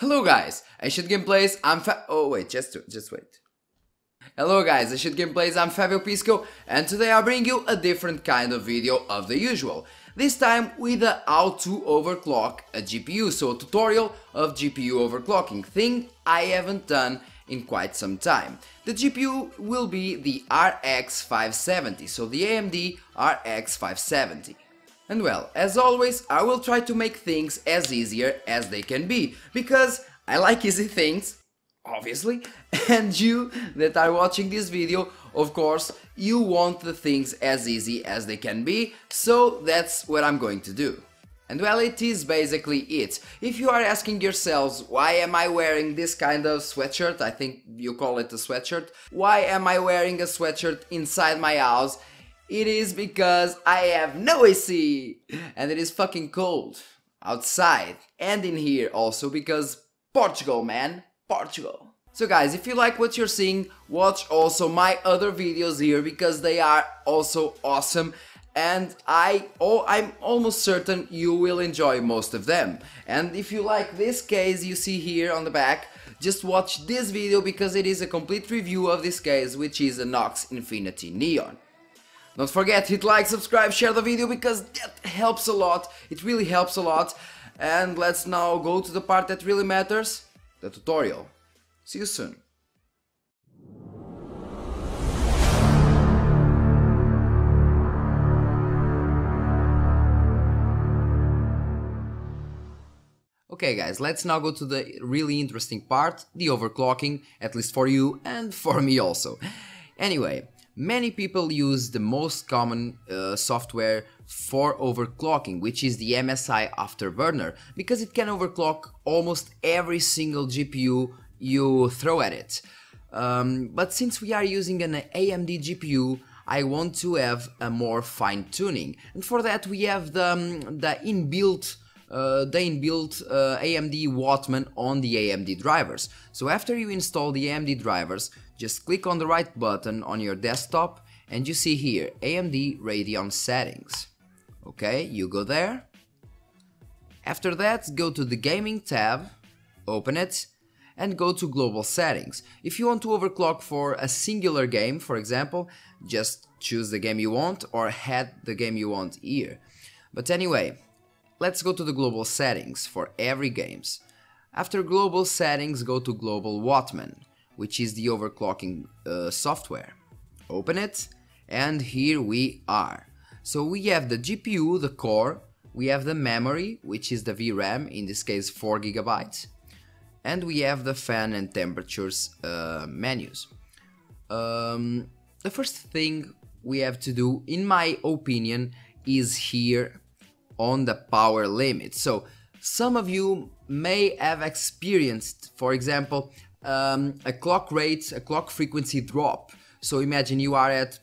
Hello guys, Ashit Gameplays, I'm Hello guys, Ashit Gameplays, I'm Fabio Pisco, and today I bring you a different kind of video of the usual. This time with a how to overclock a GPU, so a tutorial of GPU overclocking, thing I haven't done in quite some time. The GPU will be the RX 570, so the AMD RX 570. And well, as always, I will try to make things as easier as they can be, because I like easy things, obviously, and you that are watching this video, of course, you want the things as easy as they can be, so that's what I'm going to do. And well, it is basically it. If you are asking yourselves, why am I wearing this kind of sweatshirt, I think you call it a sweatshirt, why am I wearing a sweatshirt inside my house? It is because I have no AC and it is fucking cold outside and in here also because Portugal, man, Portugal. So guys, if you like what you're seeing, watch also my other videos here because they are also awesome and I'm almost certain you will enjoy most of them. And if you like this case you see here on the back, just watch this video because it is a complete review of this case, which is a Nox Infinity Neon. Don't forget, hit like, subscribe, share the video because that helps a lot, it really helps a lot. And let's now go to the part that really matters, the tutorial. See you soon. Okay guys, let's now go to the really interesting part, the overclocking, at least for you and for me also. Anyway. Many people use the most common software for overclocking, which is the MSI Afterburner, because it can overclock almost every single GPU you throw at it. But since we are using an AMD GPU, I want to have a more fine-tuning, and for that we have the inbuilt AMD Wattman on the AMD drivers. So after you install the AMD drivers, just click on the right button on your desktop and you see here AMD Radeon settings. Okay, you go there. After that, go to the gaming tab, open it and go to global settings. If you want to overclock for a singular game, for example, just choose the game you want or add the game you want here. But anyway, let's go to the global settings for every games. After global settings, go to global Wattman, which is the overclocking software. Open it, and here we are. So we have the GPU, the core, we have the memory, which is the VRAM, in this case 4 GB, and we have the fan and temperatures menus. The first thing we have to do, in my opinion, is here on the power limit. So some of you may have experienced, for example, a clock frequency drop. So imagine you are at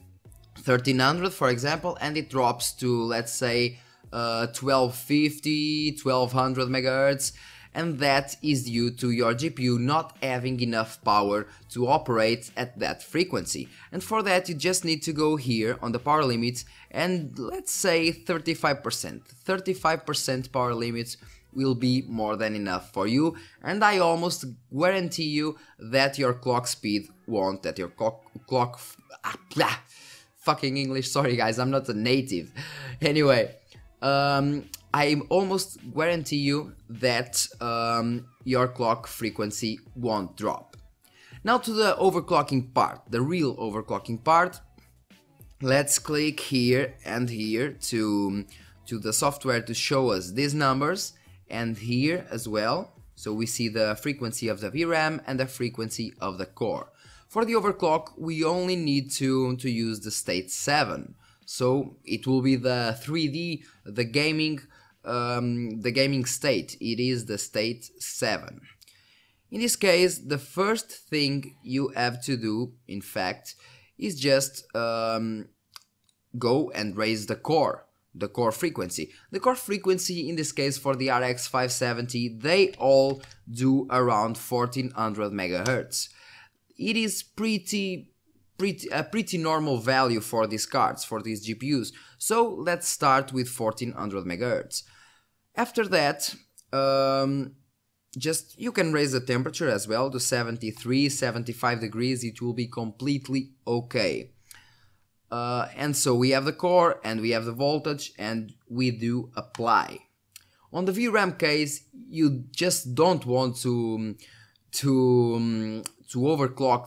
1300, for example, and it drops to, let's say, 1250, 1200 megahertz, and that is due to your GPU not having enough power to operate at that frequency. And for that you just need to go here on the power limit and let's say 35%. 35% power limit will be more than enough for you, and I almost guarantee you that your clock speed won't, that your fucking English, sorry guys, I'm not a native. Anyway, I almost guarantee you that your clock frequency won't drop. Now to the overclocking part, the real overclocking part. Let's click here and here to the software to show us these numbers, and here as well, so we see the frequency of the VRAM and the frequency of the core. For the overclock, we only need to use the state 7, so it will be the 3D, the gaming state. It is the state 7. In this case, the first thing you have to do, in fact, is just go and raise the core frequency. The core frequency, in this case, for the RX 570, they all do around 1400 megahertz. It is a pretty normal value for these cards, for these GPUs. So let's start with 1400 megahertz. After that, just you can raise the temperature as well to 73, 75 degrees, it will be completely okay. And so we have the core and we have the voltage and we do apply. On the VRAM case, you just don't want to overclock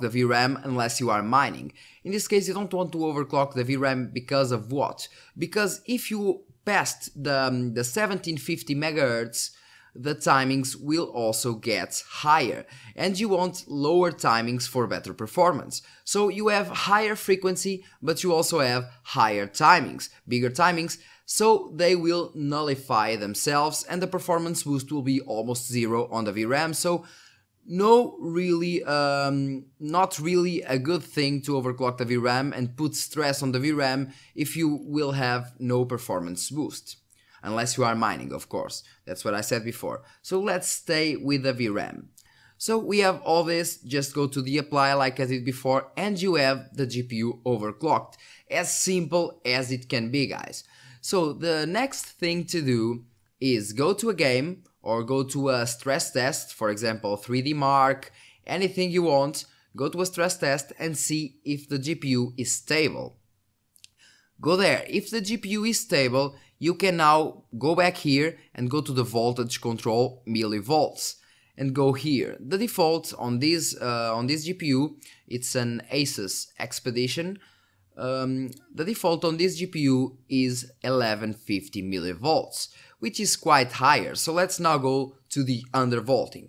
the VRAM unless you are mining. In this case, you don't want to overclock the VRAM because of what? Because if you passed the 1750 MHz, the timings will also get higher, and you want lower timings for better performance. So you have higher frequency, but you also have higher timings, bigger timings, so they will nullify themselves and the performance boost will be almost zero on the VRAM, so no really, not really a good thing to overclock the VRAM and put stress on the VRAM if you will have no performance boost. Unless you are mining, of course. That's what I said before. So let's stay with the VRAM. So we have all this, just go to the apply like I did before, and you have the GPU overclocked. As simple as it can be, guys. So the next thing to do is go to a game or go to a stress test, for example 3D Mark, anything you want, go to a stress test and see if the GPU is stable. Go there. If the GPU is stable, you can now go back here and go to the voltage control millivolts and go here. The default on this GPU, it's an Asus Expedition. The default on this GPU is 1150 millivolts, which is quite higher. So let's now go to the undervolting.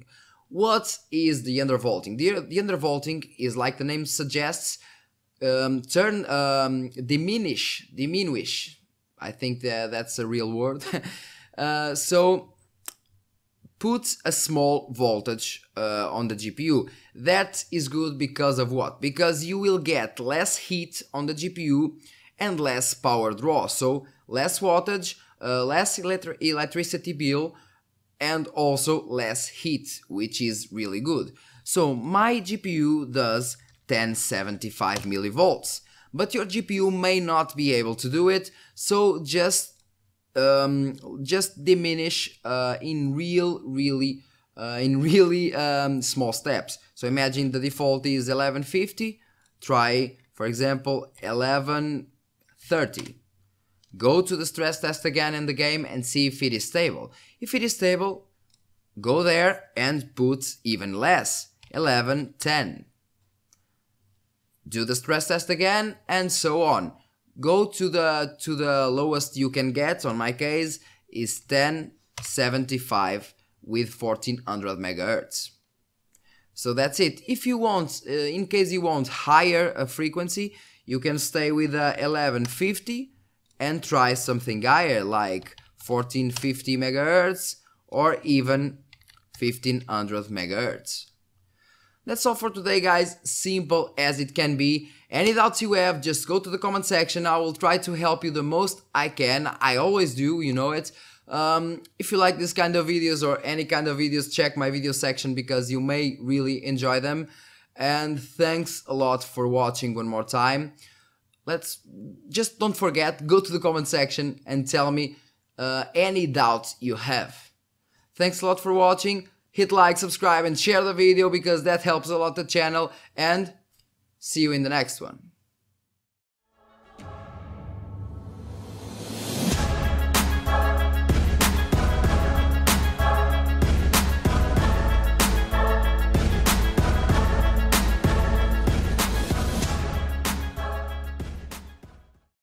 What is the undervolting? The undervolting is, like the name suggests, diminish. I think that's a real word. So put a small voltage on the GPU. That is good because of what? Because you will get less heat on the GPU and less power draw. So less wattage, less electricity bill, and also less heat, which is really good. So my GPU does 1075 millivolts. But your GPU may not be able to do it, so just diminish in really small steps. So imagine the default is 1150. Try, for example, 1130. Go to the stress test again in the game and see if it is stable. If it is stable, go there and put even less, 1110. Do the stress test again, and so on. Go to the lowest you can get, on my case, is 1075 with 1400 MHz. So that's it. If you want, in case you want higher frequency, you can stay with 1150 and try something higher, like 1450 MHz or even 1500 MHz. That's all for today, guys, simple as it can be. Any doubts you have, just go to the comment section, I will try to help you the most I can, I always do, you know it. If you like this kind of videos or any kind of videos, check my video section because you may really enjoy them. And thanks a lot for watching one more time. Let's just don't forget, go to the comment section and tell me any doubts you have. Thanks a lot for watching. Hit like, subscribe and share the video because that helps a lot the channel, and see you in the next one.